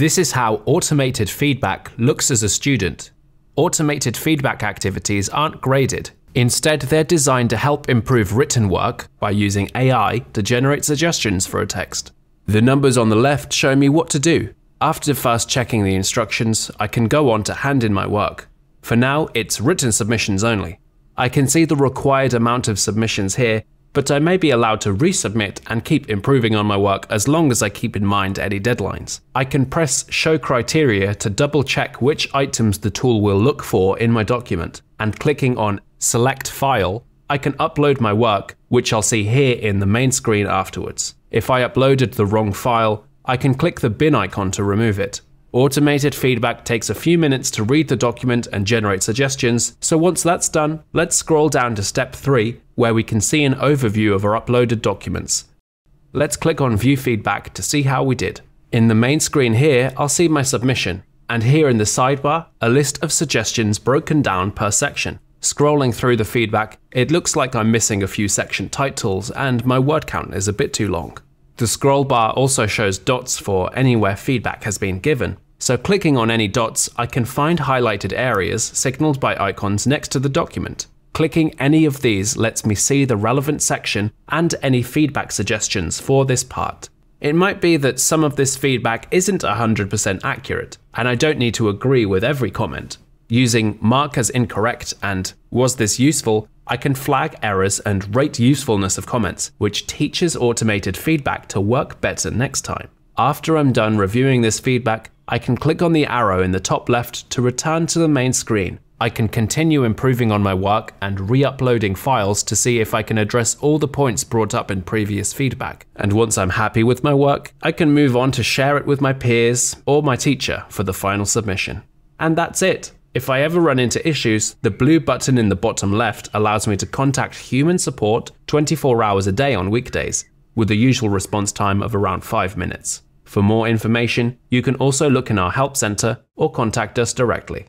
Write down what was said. This is how automated feedback looks as a student. Automated feedback activities aren't graded. Instead, they're designed to help improve written work by using AI to generate suggestions for a text. The numbers on the left show me what to do. After first checking the instructions, I can go on to hand in my work. For now, it's written submissions only. I can see the required amount of submissions here, but I may be allowed to resubmit and keep improving on my work as long as I keep in mind any deadlines. I can press Show Criteria to double check which items the tool will look for in my document, and clicking on Select File, I can upload my work, which I'll see here in the main screen afterwards. If I uploaded the wrong file, I can click the bin icon to remove it. Automated feedback takes a few minutes to read the document and generate suggestions, so once that's done, let's scroll down to step 3, where we can see an overview of our uploaded documents. Let's click on View Feedback to see how we did. In the main screen here, I'll see my submission, and here in the sidebar, a list of suggestions broken down per section. Scrolling through the feedback, it looks like I'm missing a few section titles and my word count is a bit too long. The scroll bar also shows dots for anywhere feedback has been given, so clicking on any dots, I can find highlighted areas signaled by icons next to the document. Clicking any of these lets me see the relevant section and any feedback suggestions for this part. It might be that some of this feedback isn't 100% accurate, and I don't need to agree with every comment. Using Mark as Incorrect and Was This Useful, I can flag errors and rate usefulness of comments, which teaches automated feedback to work better next time. After I'm done reviewing this feedback, I can click on the arrow in the top left to return to the main screen. I can continue improving on my work and re-uploading files to see if I can address all the points brought up in previous feedback. And once I'm happy with my work, I can move on to share it with my peers or my teacher for the final submission. And that's it. If I ever run into issues, the blue button in the bottom left allows me to contact human support 24 hours a day on weekdays, with the usual response time of around 5 minutes. For more information, you can also look in our help center or contact us directly.